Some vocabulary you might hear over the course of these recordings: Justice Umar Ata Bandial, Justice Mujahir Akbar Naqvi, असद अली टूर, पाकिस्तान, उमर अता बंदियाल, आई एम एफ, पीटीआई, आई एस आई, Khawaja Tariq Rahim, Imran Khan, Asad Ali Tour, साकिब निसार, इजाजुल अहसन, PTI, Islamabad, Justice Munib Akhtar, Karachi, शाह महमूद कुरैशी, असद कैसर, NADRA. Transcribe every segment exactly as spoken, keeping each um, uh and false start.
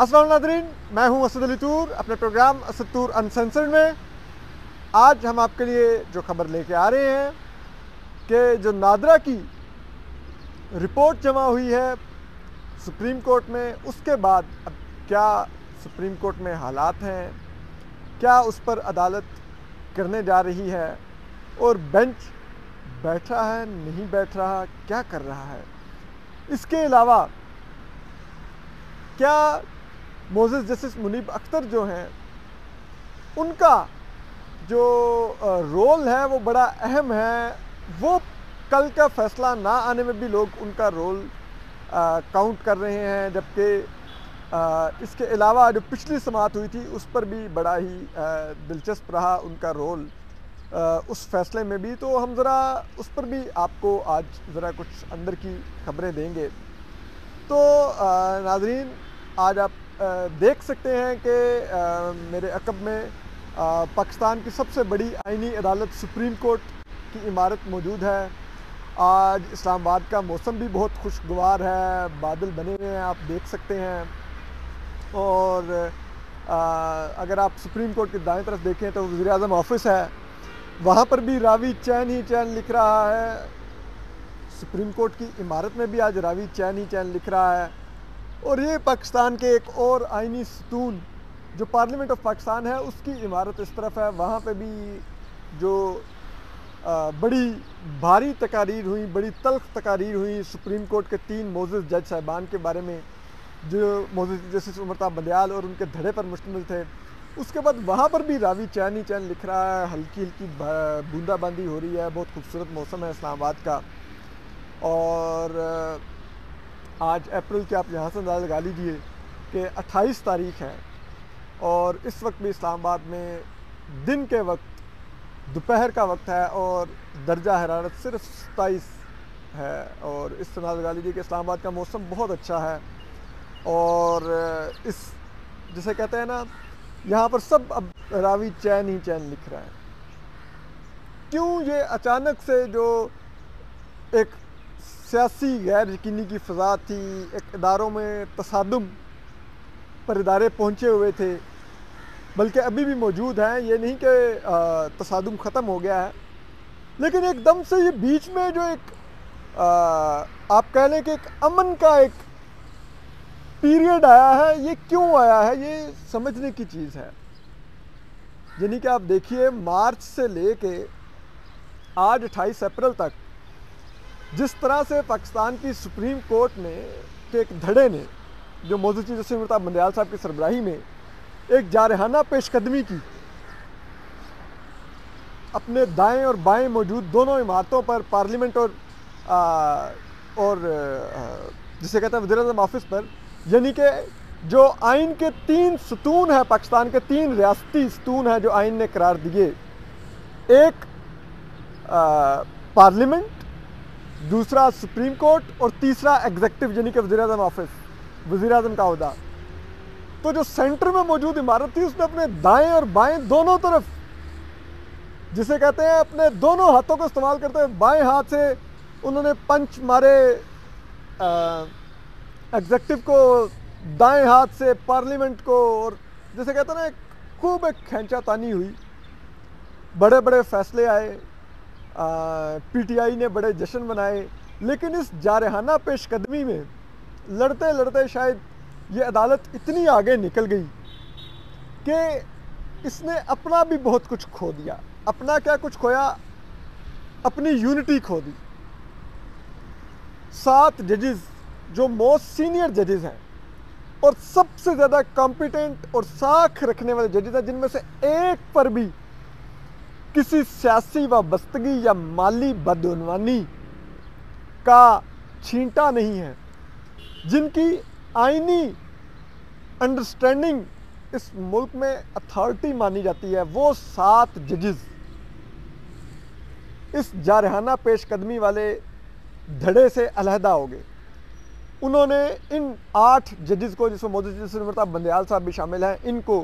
अस्सलाम नाज़रीन, मैं हूं असद अली टूर। अपने प्रोग्राम असद टूर अनसेंसर्ड में आज हम आपके लिए जो खबर लेके आ रहे हैं कि जो नादरा की रिपोर्ट जमा हुई है सुप्रीम कोर्ट में, उसके बाद अब क्या सुप्रीम कोर्ट में हालात हैं, क्या उस पर अदालत करने जा रही है और बेंच बैठ रहा है नहीं बैठ रहा, क्या कर रहा है। इसके अलावा क्या मोज़ेस जस्टिस मुनीब अख्तर जो हैं उनका जो रोल है वो बड़ा अहम है, वो कल का फ़ैसला ना आने में भी लोग उनका रोल आ, काउंट कर रहे हैं, जबकि इसके अलावा जो पिछली समाअत हुई थी उस पर भी बड़ा ही आ, दिलचस्प रहा उनका रोल आ, उस फैसले में भी। तो हम ज़रा उस पर भी आपको आज ज़रा कुछ अंदर की खबरें देंगे। तो नाज़रीन, आज आप आ, देख सकते हैं कि मेरे अकब में आ, पाकिस्तान की सबसे बड़ी आइनी अदालत सुप्रीम कोर्ट की इमारत मौजूद है। आज इस्लामाबाद का मौसम भी बहुत खुशगवार है, बादल बने हुए हैं, आप देख सकते हैं। और आ, अगर आप सुप्रीम कोर्ट की दाएं तरफ देखें तो वज़ीर आज़म ऑफिस है, वहाँ पर भी रावी चैन ही चैन लिख रहा है। सुप्रीम कोर्ट की इमारत में भी आज रावी चैन ही चैन लिख रहा है। और ये पाकिस्तान के एक और आइनी सतून जो पार्लियामेंट ऑफ पाकिस्तान है, उसकी इमारत इस तरफ है, वहाँ पे भी जो आ, बड़ी भारी तकारीर हुई, बड़ी तल्ख तकारीर हुई सुप्रीम कोर्ट के तीन मोज़ेस जज साहिबान के बारे में, जो मोज़ेस जस्टिस उमर अता बंदियाल और उनके धड़े पर मुश्तमिल थे। उसके बाद वहाँ पर भी रावी चैन ही चैन लिख रहा है, हल्की हल्की बूंदाबांदी हो रही है, बहुत खूबसूरत मौसम है इस्लामाबाद का। और आज अप्रैल के आप यहाँ से अंदाज़ा लगा लीजिए कि अट्ठाईस तारीख है और इस वक्त भी इस्लामाबाद में दिन के वक्त दोपहर का वक्त है और दर्जा हरारत सिर्फ सत्ताईस है। और इस तरह लगा लीजिए कि इस्लामाबाद का मौसम बहुत अच्छा है। और इस जिसे कहते हैं ना, यहाँ पर सब अब रावी चैन ही चैन लिख रहा है। क्यों ये अचानक से जो एक सियासी गैर यकीनी की फ़ज़ा थी, एक इदारों में तसादुम पर इदारे पहुँचे हुए थे, बल्कि अभी भी मौजूद हैं, ये नहीं कि तसादुम ख़त्म हो गया है, लेकिन एकदम से ये बीच में जो एक आ, आप कह लें कि एक अमन का एक पीरियड आया है, ये क्यों आया है ये समझने की चीज़ है। यानी कि आप देखिए मार्च से ले कर आज अट्ठाईस अप्रैल तक जिस तरह से पाकिस्तान की सुप्रीम कोर्ट ने के एक धड़े ने जो मोज़ेस जस्टिस उमर अता बंदियाल साहब की सरबराही में एक जारहाना पेशकदमी की, अपने दाएं और बाएं मौजूद दोनों इमारतों पर, पार्लियामेंट और आ, और आ, जिसे कहते हैं वज़ीर-ए-आज़म ऑफिस पर, यानी कि जो आइन के तीन सतून हैं, पाकिस्तान के तीन रियासती सतून हैं जो आइन ने करार दिए, एक पार्लियामेंट, दूसरा सुप्रीम कोर्ट और तीसरा एग्जीक्यूटिव यानी कि वज़ीर आज़म ऑफिस, वज़ीर आज़म का अहदा। तो जो सेंटर में मौजूद इमारत थी उसने अपने दाएं और बाएं दोनों तरफ, जिसे कहते हैं अपने दोनों हाथों को इस्तेमाल करते हुए, बाएं हाथ से उन्होंने पंच मारे एग्जीक्यूटिव को, दाएं हाथ से पार्लियामेंट को, और जिसे कहते हैं ना खूब एक खींचातानी हुई, बड़े बड़े फैसले आए, पीटीआई ने बड़े जश्न मनाए। लेकिन इस जारहाना पेशकदमी में लड़ते लड़ते शायद ये अदालत इतनी आगे निकल गई कि इसने अपना भी बहुत कुछ खो दिया, अपना क्या कुछ खोया, अपनी यूनिटी खो दी। सात जजेस जो मोस्ट सीनियर जजेस हैं और सबसे ज़्यादा कॉम्पिटेंट और साख रखने वाले जजेस हैं, जिनमें से एक पर भी किसी सियासी वाबस्तगी या माली बदउनवानी का छींटा नहीं है, जिनकी आइनी अंडरस्टैंडिंग इस मुल्क में अथॉरिटी मानी जाती है, वो सात जजेस इस जारहाना पेशकदमी वाले धड़े से अलहदा हो गए। उन्होंने इन आठ जजेस को, जिसमें मोज़ेस जस्टिस उमर अता बंदियाल साहब भी शामिल हैं, इनको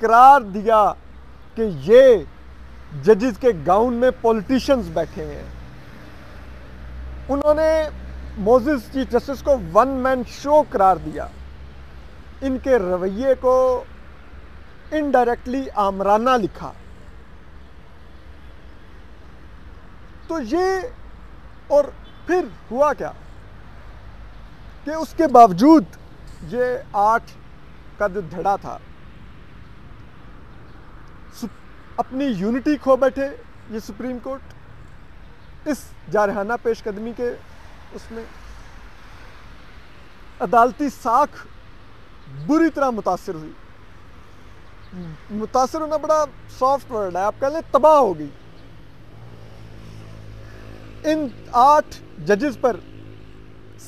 करार दिया कि ये जजेस के गाउन में पॉलिटिशियंस बैठे हैं। उन्होंने मोज़ेस चीफ जस्टिस को वन मैन शो करार दिया। इनके रवैये को इनडायरेक्टली आमराना लिखा। तो ये, और फिर हुआ क्या कि उसके बावजूद ये आठ कद धड़ा था, अपनी यूनिटी खो बैठे ये सुप्रीम कोर्ट इस जारहाना पेशकदमी के उसमें। अदालती साख बुरी तरह मुतासर हुई। मुतासर होना बड़ा सॉफ्ट वर्ड है, आप कह लें तबाह हो गई। इन आठ जजेस पर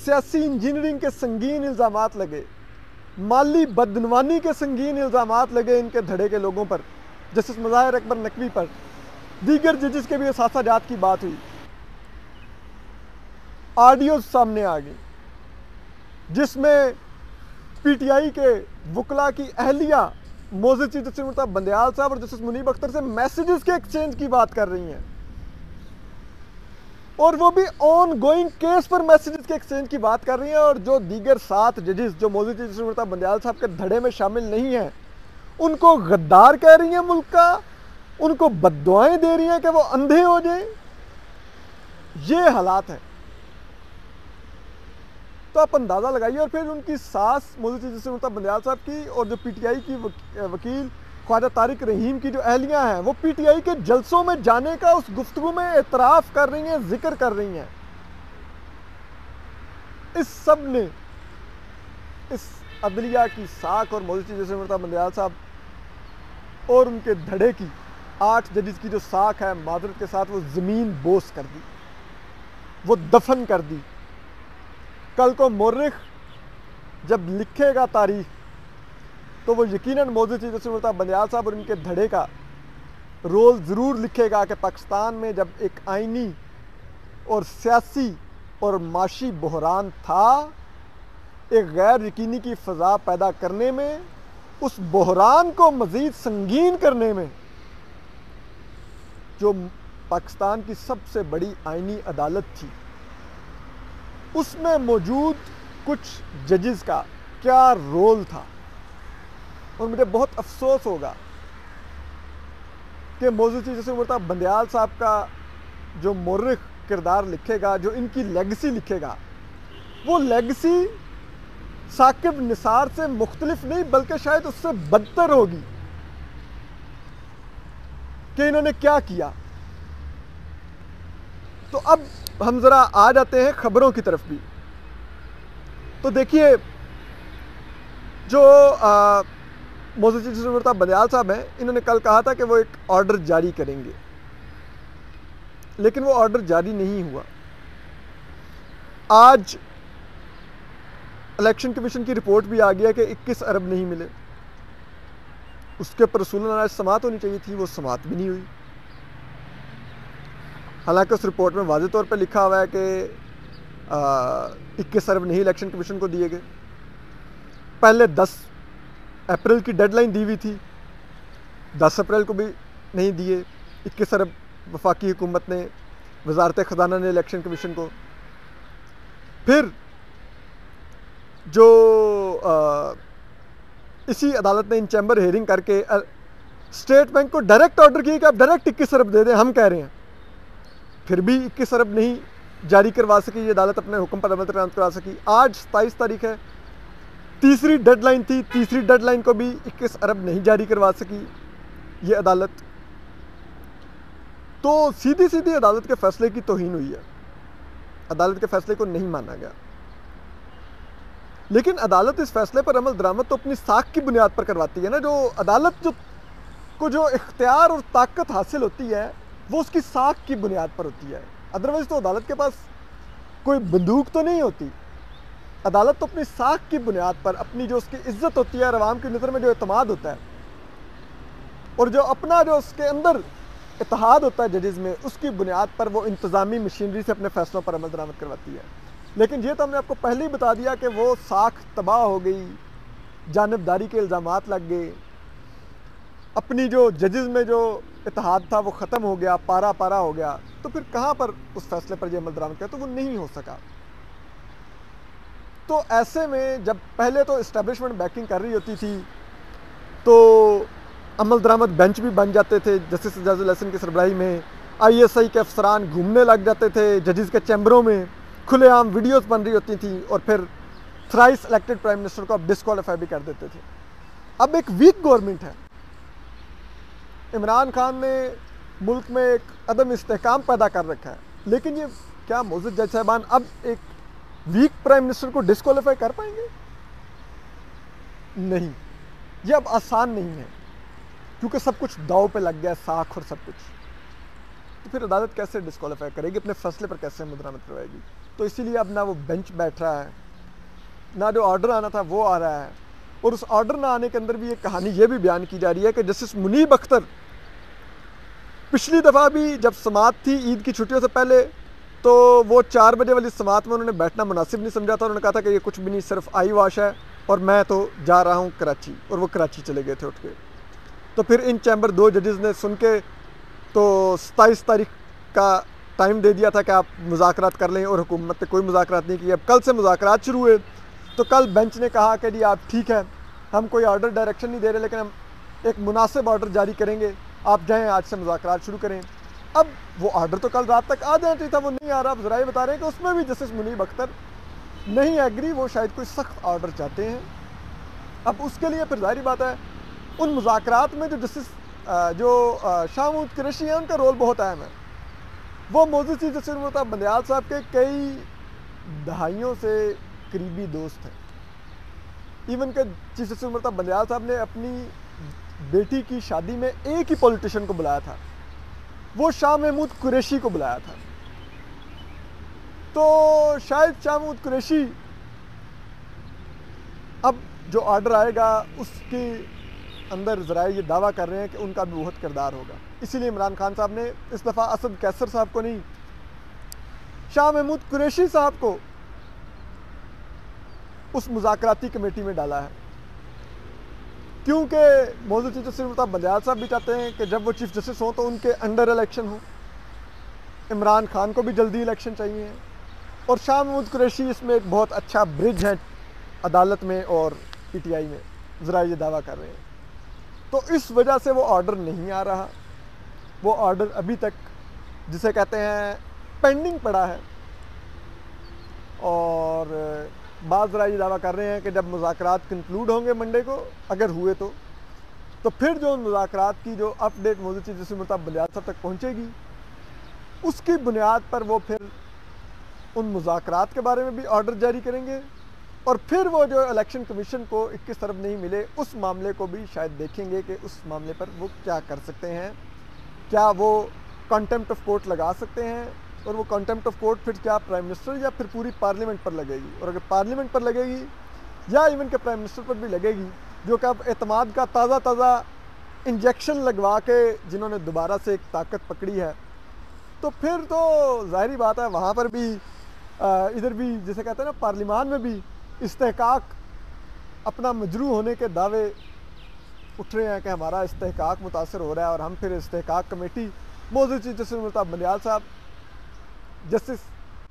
सियासी इंजीनियरिंग के संगीन इल्ज़ामात लगे, माली बदनवानी के संगीन इल्ज़ामात लगे इनके धड़े के लोगों पर, जस्टिस मुजाहिर अकबर नकवी पर, दीगर जजेस के भी साथ जात की बात हुई। ऑडियो सामने आ गई जिसमें पीटीआई के वकला की अहलिया मोज़िद चीफ जस्टिस उमर अता बंदियाल साहब और जस्टिस मुनीब अख्तर से मैसेजेस के एक्सचेंज की बात कर रही हैं, और वो भी ऑन गोइंग केस पर मैसेजेस के एक्सचेंज की बात कर रही हैं। और जो दीगर सात जजेस जो मोज़िद चीफ जस्टिस उमर अता बंदियाल साहब के धड़े में शामिल नहीं हैं उनको गद्दार कह रही हैं मुल्क का, उनको बद्दुआएं दे रही हैं कि वो अंधे हो जाएं। ये हालात हैं। तो आप अंदाज़ा लगाइए। और फिर उनकी सास मोदी चीफ उमर अता बंदियाल साहब की और जो पीटीआई की वकील ख्वाजा तारिक रहीम की जो अहलियां हैं वो पीटीआई के जलसों में जाने का उस गुफ्तगू में एतराफ़ कर रही हैं, जिक्र कर रही हैं। इस सब ने इस अदलिया की साख और मोदी चीफ जस्टिस उमर अता बंदियाल साहब और उनके धड़े की, आठ जजेस की जो साख है, माजरत के साथ वो ज़मीन बोस कर दी, वो दफन कर दी। कल को मौर्रिख जब लिखेगा तारीख तो वो यकीनन मोदी चीफ जस्टिस उमर अता बंदियाल साहब और उनके धड़े का रोल ज़रूर लिखेगा कि पाकिस्तान में जब एक आइनी और सियासी और माशी बहरान था, एक गैर यकीनी की फ़ज़ा पैदा करने में, उस बहरान को मज़ीद संगीन करने में, जो पाकिस्तान की सबसे बड़ी आइनी अदालत थी, उसमें मौजूद कुछ जजेस का क्या रोल था। और मुझे बहुत अफसोस होगा कि मौज़ूद चीफ जस्टिस उमर अता बंदियाल साहब का जो मौर्रिख किरदार लिखेगा, जो इनकी लेगेसी लिखेगा, वो लेगेसी साकिब निसार से मुख्तलिफ नहीं बल्कि शायद उससे बदतर होगी कि इन्होंने क्या किया। तो अब हम ज़रा आ जाते हैं खबरों की तरफ भी। तो देखिए, जो मोज़िद चीफ जस्टिस उमर अता बंदियाल साहब हैं, इन्होंने कल कहा था कि वो एक ऑर्डर जारी करेंगे, लेकिन वो ऑर्डर जारी नहीं हुआ। आज इलेक्शन कमीशन की रिपोर्ट भी आ गया कि इक्कीस अरब नहीं मिले। उसके पर रसूलन आज समात होनी चाहिए थी, वो समात भी नहीं हुई। हालांकि उस रिपोर्ट में वाज़े तौर पर लिखा हुआ है कि इक्कीस अरब नहीं इलेक्शन कमीशन को दिए गए। पहले दस अप्रैल की डेडलाइन दी हुई थी, दस अप्रैल को भी नहीं दिए। इक्कीस अरब वफाकी हुकूमत ने, वजारत ख़जाना ने इलेक्शन कमीशन को। फिर जो आ, इसी अदालत ने इन चैम्बर हेयरिंग करके अ, स्टेट बैंक को डायरेक्ट ऑर्डर किया कि आप डायरेक्ट इक्कीस अरब दे दें, हम कह रहे हैं। फिर भी इक्कीस अरब नहीं जारी करवा सकी ये अदालत, अपने हुक्म पर अमल दरामद करवा सकी। आज सताईस तारीख है, तीसरी डेडलाइन थी, तीसरी डेडलाइन को भी इक्कीस अरब नहीं जारी करवा सकी ये अदालत। तो सीधी सीधी अदालत के फ़ैसले की तौहीन हुई है, अदालत के फ़ैसले को नहीं माना गया। लेकिन अदालत इस फैसले पर अमल दरामद तो अपनी साख की बुनियाद पर करवाती है ना। जो अदालत जो को जो इख्तियार और ताकत हासिल होती है वो उसकी साख की बुनियाद पर होती है। अदरवाइज़ तो अदालत के पास कोई बंदूक तो नहीं होती। अदालत तो अपनी साख की बुनियाद पर, अपनी जो उसकी इज्जत होती है और आवाम की नज़र में जो एतमाद होता है और जो अपना जो उसके अंदर इत्तेहाद होता है जजेस में, उसकी बुनियाद पर वो इंतज़ामी मशीनरी से अपने फैसलों पर अमल दरामद करवाती है। लेकिन ये तो हमने आपको पहले ही बता दिया कि वो साख तबाह हो गई, जानबदारी के इल्ज़ामात लग गए, अपनी जो जजेस में जो इत्तेहाद था वो ख़त्म हो गया, पारा पारा हो गया। तो फिर कहाँ पर उस फैसले पर यह अमल दरामद किया, तो वो नहीं हो सका। तो ऐसे में जब पहले तो इस्टेब्लिशमेंट बैकिंग कर रही होती थी तो अमल दरामद बेंच भी बन जाते थे जस्टिस इजाजुल अहसन की सरबराही में, आई एस आई के अफसरान घूमने लग जाते थे जजेस के चैम्बरों में, खुलेआम वीडियोस बन रही होती थी और फिर थ्राइस इलेक्टेड प्राइम मिनिस्टर को अब डिस्क्वालीफाई भी कर देते थे। अब एक वीक गवर्नमेंट है, इमरान खान ने मुल्क में एक अदम इस्तेहकाम पैदा कर रखा है, लेकिन ये क्या मौजूद जज साहबान अब एक वीक प्राइम मिनिस्टर को डिस्क्वालीफाई कर पाएंगे? नहीं, ये अब आसान नहीं है क्योंकि सब कुछ दाव पे लग गया है, साख और सब कुछ। तो फिर अदालत कैसे डिस्क्वालीफाई करेगी, अपने फैसले पर कैसे मुद्रामत करवाएगी? तो इसीलिए अब ना वो बेंच बैठ रहा है, ना जो ऑर्डर आना था वो आ रहा है। और उस ऑर्डर ना आने के अंदर भी एक कहानी ये भी बयान की जा रही है कि जस्टिस मुनीब अख्तर पिछली दफ़ा भी जब समात थी ईद की छुट्टियों से पहले तो वो चार बजे वाली समात में उन्होंने बैठना मुनासिब नहीं समझा था। उन्होंने कहा था कि ये कुछ भी नहीं, सिर्फ आई वाश है और मैं तो जा रहा हूँ कराची, और वो कराची चले गए थे उठ के। तो फिर इन चैम्बर दो जजेस ने सुन के तो सत्ताईस तारीख का टाइम दे दिया था कि आप मुज़ाकरात कर लें, और हुकूमत ने कोई मुज़ाकरात नहीं की। अब कल से मुज़ाकरात शुरू हुए तो कल बेंच ने कहा कि जी आप ठीक है, हम कोई ऑर्डर डायरेक्शन नहीं दे रहे, लेकिन हम एक मुनासिब ऑर्डर जारी करेंगे, आप जाएँ आज से मुज़ाकरात शुरू करें। अब वो ऑर्डर तो कल रात तक आ जाना चाहिए था, वो नहीं आ रहा। आप जरा ये बता रहे हैं कि उसमें भी जस्टिस मुनीब अख्तर नहीं एग्री, वो शायद कोई सख्त ऑर्डर चाहते हैं। अब उसके लिए फिर जाहिर बात है उन मुज़ाकरात में जो जस्टिस जो शाह महमूद कुरैशी हैं उनका रोल बहुत अहम है। वो मौजूद चीज जस्टिस उमर अता बंदियाल साहब के कई दहाइयों से करीबी दोस्त हैं। इवन के चीफ जस्टिस उमर अता बंदियाल साहब ने अपनी बेटी की शादी में एक ही पॉलिटिशियन को बुलाया था, वो शाह महमूद कुरैशी को बुलाया था। तो शायद शाह महमूद कुरैशी अब जो ऑर्डर आएगा उसके अंदर ज़रा ये दावा कर रहे हैं कि उनका भी बहुत किरदार होगा। इसीलिए इमरान खान साहब ने इस दफ़ा असद कैसर साहब को नहीं, शाह महमूद कुरैशी साहब को उस मुज़ाकराती कमेटी में डाला है, क्योंकि मौजूदा चीफ जस्टिस उमर अता बंदियाल साहब भी चाहते हैं कि जब वो चीफ जस्टिस हों तो उनके अंडर इलेक्शन हो। इमरान खान को भी जल्दी इलेक्शन चाहिए, और शाह महमूद कुरैशी इसमें एक बहुत अच्छा ब्रिज है अदालत में और पी टी आई में, ज़रा ये दावा कर रहे हैं। तो इस वजह से वो ऑर्डर नहीं आ रहा, वो ऑर्डर अभी तक जिसे कहते हैं पेंडिंग पड़ा है। और बाद ज़रा ये दावा कर रहे हैं कि जब मुज़ाकरात कंक्लूड होंगे मंडे को, अगर हुए तो तो फिर जो मुज़ाकरात की जो अपडेट मौजूद चीज़ जिसमें मुताबिक बलियाल साहब तक पहुँचेगी, उसकी बुनियाद पर वो फिर उन मुज़ाकरात के बारे में भी ऑर्डर जारी करेंगे, और फिर वो जो इलेक्शन कमीशन को इक्कीस तरफ नहीं मिले उस मामले को भी शायद देखेंगे कि उस मामले पर वो क्या कर सकते हैं, क्या वो कंटेम्प्ट ऑफ कोर्ट लगा सकते हैं, और वो कंटेम्प्ट ऑफ कोर्ट फिर क्या प्राइम मिनिस्टर या फिर पूरी पार्लियामेंट पर लगेगी, और अगर पार्लियामेंट पर लगेगी या इवन के प्राइम मिनिस्टर पर भी लगेगी, जो कि अब एतमाद का ताज़ा ताज़ा इंजेक्शन लगवा के जिन्होंने दोबारा से एक ताकत पकड़ी है, तो फिर तो जाहिर बात है वहाँ पर भी इधर भी जैसे कहते हैं ना पार्लियामान में भी इस्तेहकाक अपना मजरू होने के दावे उठ रहे हैं कि हमारा इस्तेहकाक मुतासर हो रहा है, और हम फिर इस्तेहकाक कमेटी मौजूद चीफ जस्टिस उमर अता बंदियाल साहब, जस्टिस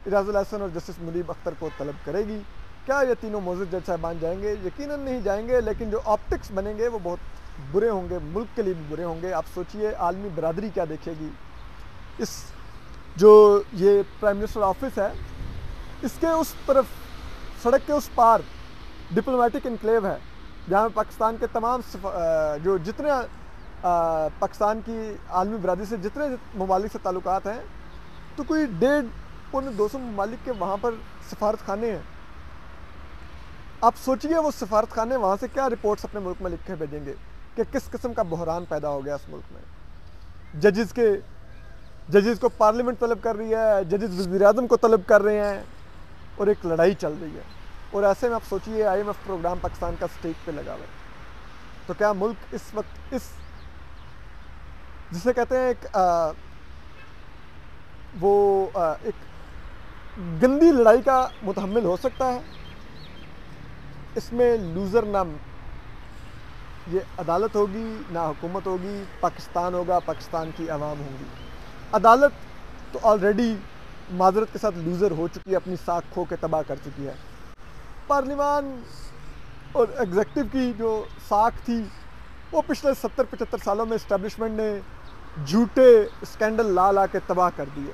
इजाजुल अहसन और जस्टिस मुनीब अख्तर को तलब करेगी। क्या ये तीनों मौजूद जज साहबान जाएंगे? यकीनन नहीं जाएंगे, लेकिन जो ऑप्टिक्स बनेंगे वो बहुत बुरे होंगे, मुल्क के लिए भी बुरे होंगे। आप सोचिए आलमी बरादरी क्या देखेगी। इस जो ये प्राइम मिनिस्टर ऑफिस है, इसके उस तरफ सड़क के उस पार डिप्लोमेटिक इनक्लेव है, जहाँ पाकिस्तान के तमाम जो जितने पाकिस्तान की आलमी बरादरी से जितने ममालिक से ताल्लुकात हैं, तो कोई डेढ़ पौने दो सौ ममालिक के वहाँ पर सफारत खाने हैं। आप सोचिए वो सफारत खाने वहाँ से क्या रिपोर्ट्स अपने मुल्क में लिख के भेजेंगे कि किस किस्म का बहरान पैदा हो गया इस मुल्क में। जजेस के जजेस को पार्लियामेंट तलब कर रही है, जजेस वज़ीर आज़म को तलब कर रहे हैं, और एक लड़ाई चल रही है। और ऐसे में आप सोचिए आई एम एफ programme पाकिस्तान का स्टेज पर लगा हुआ है, तो क्या मुल्क इस वक्त इस जिसे कहते हैं एक आ, वो आ, एक गंदी लड़ाई का मुतहम्मिल हो सकता है। इसमें लूज़र ना ये अदालत होगी, ना हुकूमत होगी, पाकिस्तान होगा, पाकिस्तान की आवाम होगी। अदालत तो ऑलरेडी माजरत के साथ लूज़र हो चुकी है, अपनी साख खो के तबाह कर चुकी है। पार्लिमान और एग्जेक्टिव की जो साख थी वो पिछले सत्तर पचहत्तर सालों में इस्टेब्लिशमेंट ने झूठे स्कैंडल ला ला के तबाह कर दिए।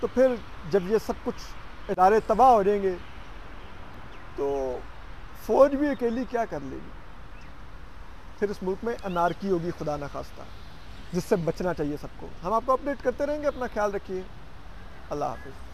तो फिर जब ये सब कुछ इदारे तबाह हो जाएंगे तो फ़ौज भी अकेली क्या कर लेगी, फिर इस मुल्क में अनारकी होगी खुदा न खास्ता, जिससे बचना चाहिए सबको। हम आपको अपडेट करते रहेंगे। अपना ख्याल रखिए। अल्लाह हाफिज़।